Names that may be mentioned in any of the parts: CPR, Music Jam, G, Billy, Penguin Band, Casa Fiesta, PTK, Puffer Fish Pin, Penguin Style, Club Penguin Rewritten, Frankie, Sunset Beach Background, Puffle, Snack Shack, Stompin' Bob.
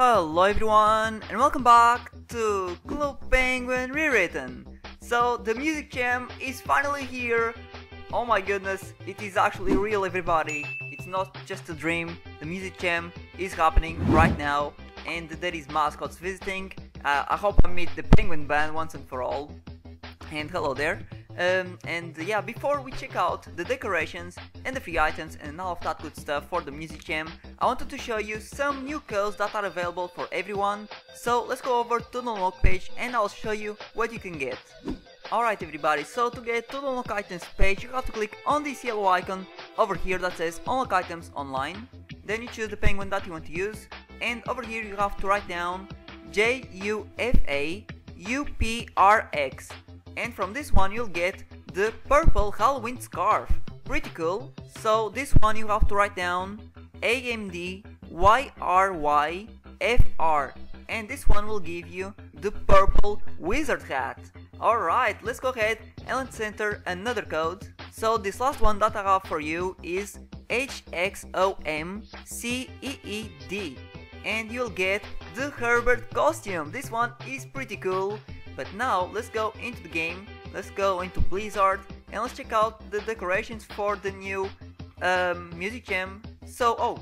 Hello everyone and welcome back to Club Penguin Rewritten. So the Music Jam is finally here. Oh my goodness, it is actually real everybody. It's not just a dream. The Music Jam is happening right now and there is mascots visiting. I hope I meet the Penguin Band once and for all. And hello there. And yeah, before we check out the decorations and the free items and all of that good stuff for the Music Jam, I wanted to show you some new codes that are available for everyone. So let's go over to the unlock page and I'll show you what you can get. Alright everybody, so to get to the unlock items page you have to click on this yellow icon over here that says unlock items online. Then you choose the penguin that you want to use and over here you have to write down JUFAUPRX. And from this one you'll get the purple Halloween scarf. Pretty cool. So this one you have to write down AMDYRYFR. And this one will give you the purple wizard hat. Alright, let's go ahead and let's enter another code. So this last one that I have for you is HXOMCEED. And you'll get the Herbert costume. This one is pretty cool. But now let's go into the game, let's go into Blizzard and let's check out the decorations for the new Music Jam. So,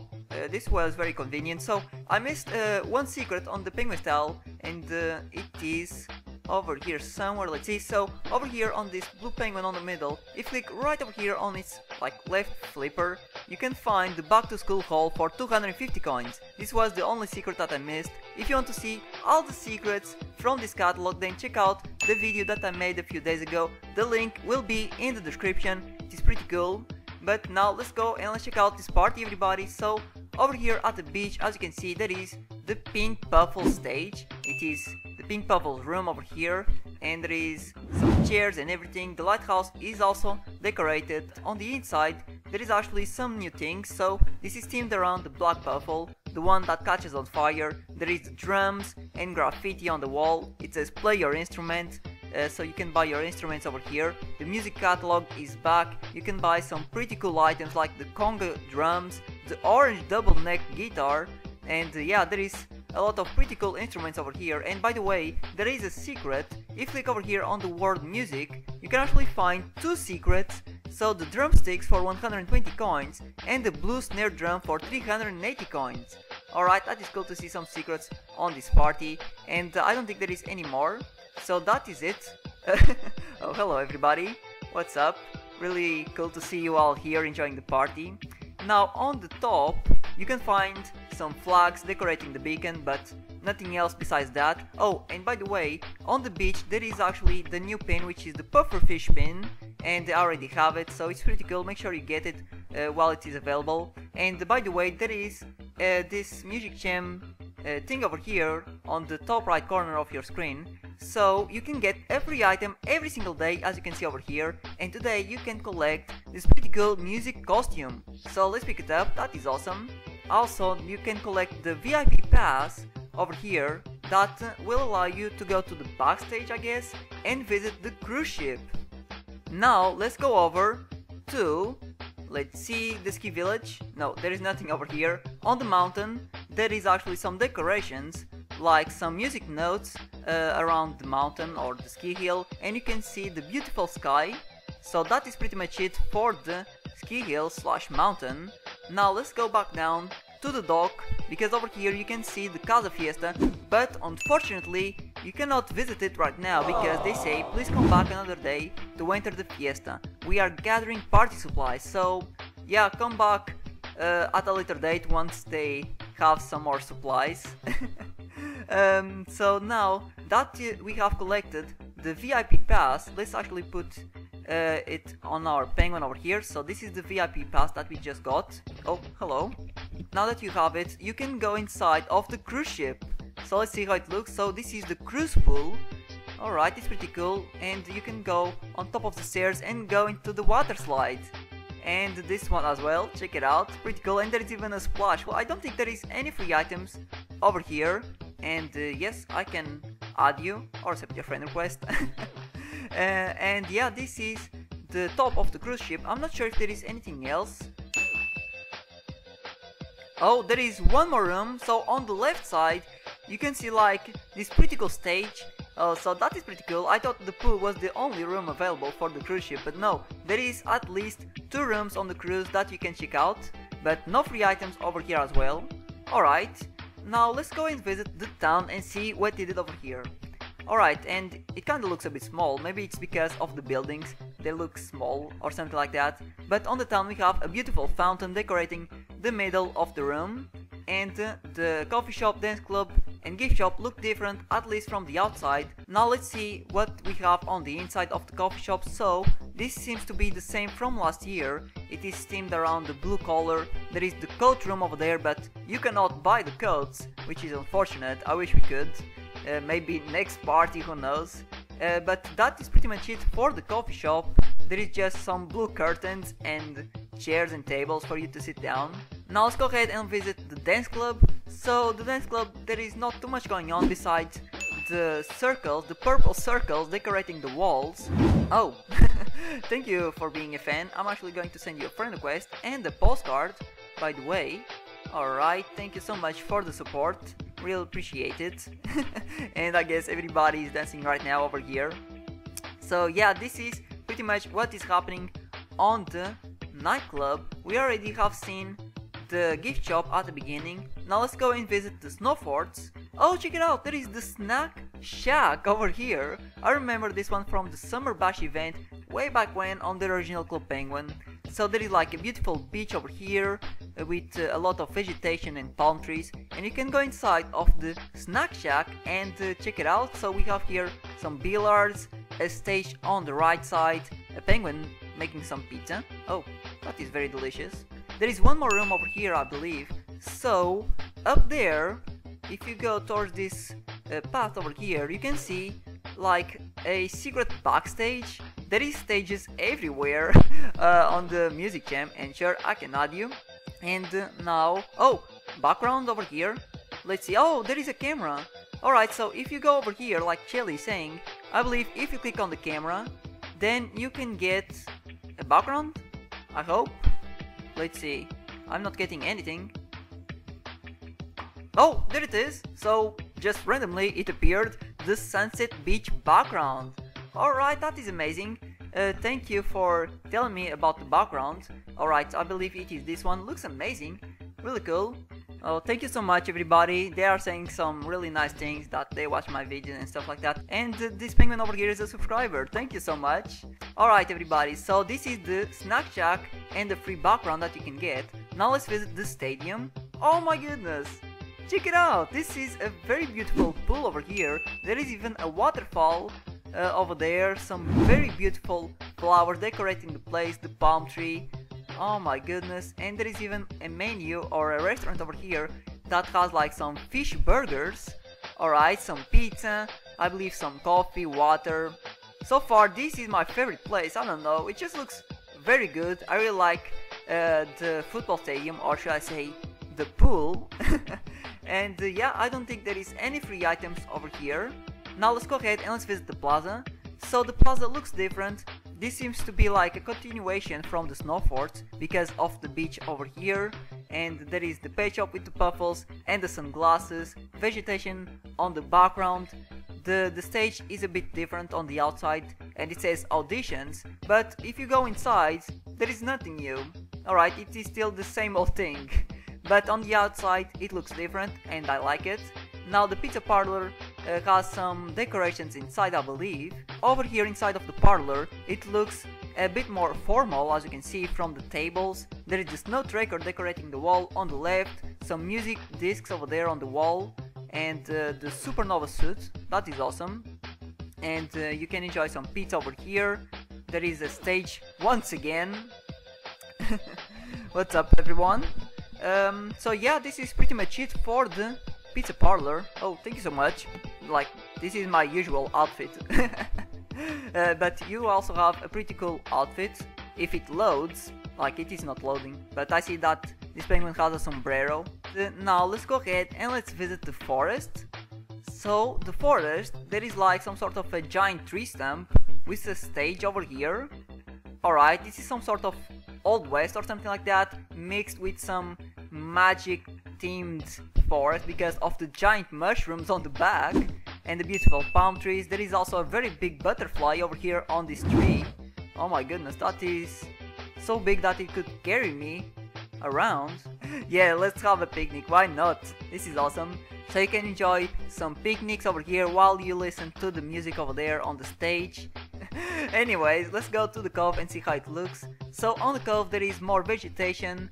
this was very convenient. So I missed one secret on the Penguin Style and it is over here somewhere, let's see. So over here on this blue penguin on the middle, if you click right over here on its like left flipper, you can find the back to school haul for 250 coins. This was the only secret that I missed. If you want to see all the secrets from this catalog, then check out the video that I made a few days ago. The link will be in the description. It is pretty cool. But now let's go and let's check out this party everybody. So over here at the beach, as you can see, there is the Pink Puffle stage. It is the Pink Puffle's room over here and there is some chairs and everything. The lighthouse is also decorated. On the inside there is actually some new things, so this is themed around the Black Puffle, the one that catches on fire. There is the drums and graffiti on the wall. It says play your instrument, so you can buy your instruments over here. The music catalog is back. You can buy some pretty cool items like the conga drums, the orange double neck guitar, and yeah, there is a lot of pretty cool instruments over here. And by the way, there is a secret. If you click over here on the word music, you can actually find two secrets. So the drumsticks for 120 coins and the blue snare drum for 380 coins. Alright, that is cool to see some secrets on this party. And I don't think there is any more. So that is it. Oh, hello everybody. What's up? Really cool to see you all here enjoying the party. Now on the top, you can find some flags decorating the beacon, but nothing else besides that. Oh, and by the way, on the beach there is actually the new pin, which is the Puffer Fish Pin. And I already have it, so it's pretty cool. Make sure you get it while it is available. And by the way, there is this Music Jam thing over here on the top right corner of your screen. So you can get every item every single day, as you can see over here. And today you can collect this pretty cool music costume. So let's pick it up, that is awesome. Also, you can collect the VIP pass over here that will allow you to go to the backstage, I guess, and visit the cruise ship. Now let's go over to, let's see, the ski village. No, there is nothing over here. On the mountain there is actually some decorations, like some music notes around the mountain or the ski hill, and you can see the beautiful sky. So that is pretty much it for the ski hill slash mountain. Now let's go back down to the dock, because over here you can see the Casa Fiesta, but unfortunately you cannot visit it right now because they say please come back another day to enter the fiesta. We are gathering party supplies, so yeah, come back at a later date once they have some more supplies. So now that we have collected the VIP pass, let's actually put it on our penguin over here. So this is the VIP pass that we just got. Oh, hello. Now that you have it, you can go inside of the cruise ship. So let's see how it looks. So this is the cruise pool. Alright, it's pretty cool. And you can go on top of the stairs and go into the water slide. And this one as well, check it out, pretty cool. And there is even a splash. Well, I don't think there is any free items over here. And yes, I can add you or accept your friend request. And yeah, this is the top of the cruise ship. I'm not sure if there is anything else. Oh, there is one more room. So on the left side you can see like this pretty cool stage. So that is pretty cool. I thought the pool was the only room available for the cruise ship, but no, there is at least 2 rooms on the cruise that you can check out, but no free items over here as well. Alright, now let's go and visit the town and see what they did over here. Alright, and it kinda looks a bit small. Maybe it's because of the buildings, they look small or something like that. But on the town we have a beautiful fountain decorating the middle of the room, and the coffee shop, dance club and gift shop look different, at least from the outside. Now let's see what we have on the inside of the coffee shop. So this seems to be the same from last year. It is themed around the blue collar. There is the coat room over there, but you cannot buy the coats, which is unfortunate. I wish we could, maybe next party, who knows. But that is pretty much it for the coffee shop. There is just some blue curtains and chairs and tables for you to sit down. Now let's go ahead and visit the dance club. So the dance club, there is not too much going on besides the circles, the purple circles decorating the walls. Oh, thank you for being a fan. I'm actually going to send you a friend request and a postcard, by the way. Alright, thank you so much for the support, really appreciate it. And I guess everybody is dancing right now over here. So yeah, this is pretty much what is happening on the nightclub. We already have seen the gift shop at the beginning. Now let's go and visit the snow forts. Oh, check it out, there is the Snack Shack over here. I remember this one from the Summer Bash event way back when on the original Club Penguin. So there is like a beautiful beach over here with a lot of vegetation and palm trees, and you can go inside of the Snack Shack and check it out. So we have here some billiards, a stage on the right side, a penguin making some pizza. Oh, that is very delicious. There is one more room over here, I believe. So up there, if you go towards this path over here, you can see like a secret backstage. There is stages everywhere on the Music Jam, and sure, I can add you. And now, oh, background over here. Let's see. Oh, there is a camera. Alright, so if you go over here, like Chelly saying, I believe if you click on the camera, then you can get a background, I hope. Let's see, I'm not getting anything. Oh, there it is. So just randomly it appeared, the Sunset Beach background. Alright, that is amazing. Thank you for telling me about the background. Alright, I believe it is this one. Looks amazing, really cool. Oh, thank you so much everybody. They are saying some really nice things, that they watch my videos and stuff like that. And this penguin over here is a subscriber. Thank you so much. Alright everybody, so this is the Snack Shack and the free background that you can get. Now let's visit the stadium. Oh my goodness, check it out. This is a very beautiful pool over here. There is even a waterfall over there. Some very beautiful flowers decorating the place, the palm tree. Oh my goodness, and there is even a menu or a restaurant over here that has like some fish burgers. Alright, some pizza, I believe some coffee, water. So far this is my favorite place. I don't know, it just looks very good. I really like the football stadium, or should I say the pool. And yeah, I don't think there is any free items over here. Now let's go ahead and let's visit the plaza. So the plaza looks different. This seems to be like a continuation from the snow forts because of the beach over here, and there is the pet shop with the puffles and the sunglasses, vegetation on the background. The stage is a bit different on the outside and it says auditions, but if you go inside there is nothing new. Alright, it is still the same old thing, but on the outside it looks different and I like it. Now the pizza parlor has some decorations inside, I believe. Over here inside of the parlor it looks a bit more formal, as you can see from the tables. There is the snow tracker decorating the wall on the left, some music discs over there on the wall, and the supernova suit, that is awesome. And you can enjoy some pizza over here. There is a stage once again. What's up everyone? So yeah, this is pretty much it for the pizza parlor. Oh, thank you so much. Like, this is my usual outfit. But you also have a pretty cool outfit if it loads. Like, it is not loading, but I see that this penguin has a sombrero. Now let's go ahead and let's visit the forest. So the forest, there is like some sort of a giant tree stump with a stage over here. Alright, this is some sort of Old West or something like that, mixed with some magic themed forest because of the giant mushrooms on the back and the beautiful palm trees. There is also a very big butterfly over here on this tree. Oh my goodness, that is so big that it could carry me around. Yeah, let's have a picnic, why not? This is awesome. So you can enjoy some picnics over here while you listen to the music over there on the stage. Anyways, let's go to the cove and see how it looks. So on the cove there is more vegetation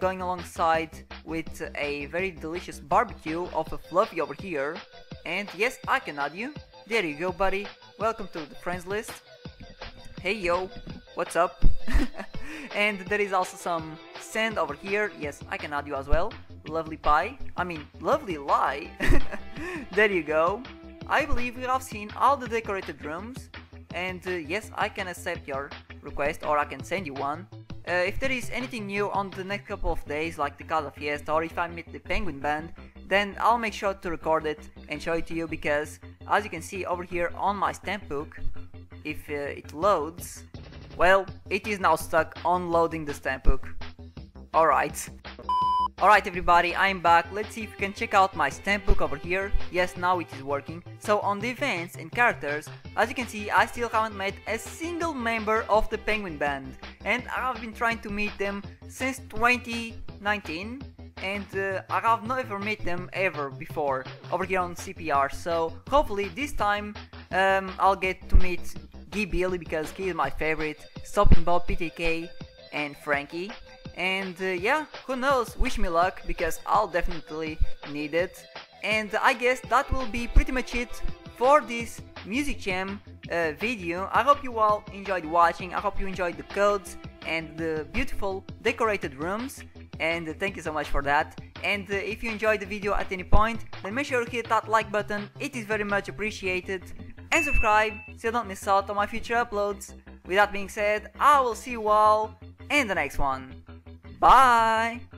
going alongside with a very delicious barbecue of a Fluffy over here. And yes, I can add you. There you go, buddy. Welcome to the friends list. Hey yo, what's up? And there is also some sand over here. Yes, I can add you as well. Lovely pie. I mean, lovely lie. There you go. I believe we have seen all the decorated rooms. And yes, I can accept your request, or I can send you one. If there is anything new on the next couple of days, like the Casa Fiesta, or if I meet the Penguin Band, then I'll make sure to record it and show it to you, because as you can see over here on my stamp book, if it loads, well, it is now stuck on loading the stamp book. Alright. Alright everybody, I'm back. Let's see if you can check out my stamp book over here. Yes, now it is working. So on the events and characters, as you can see, I still haven't met a single member of the Penguin Band. And I've been trying to meet them since 2019. And I have never met them ever before over here on CPR. So hopefully this time I'll get to meet G, Billy, because he is my favorite, Stompin' Bob, PTK and Frankie. And yeah, who knows, wish me luck, because I'll definitely need it. And I guess that will be pretty much it for this Music Jam video. I hope you all enjoyed watching, I hope you enjoyed the codes and the beautiful decorated rooms. And thank you so much for that. And if you enjoyed the video at any point, then make sure to hit that like button, it is very much appreciated. And subscribe, so you don't miss out on my future uploads. With that being said, I will see you all in the next one. Bye!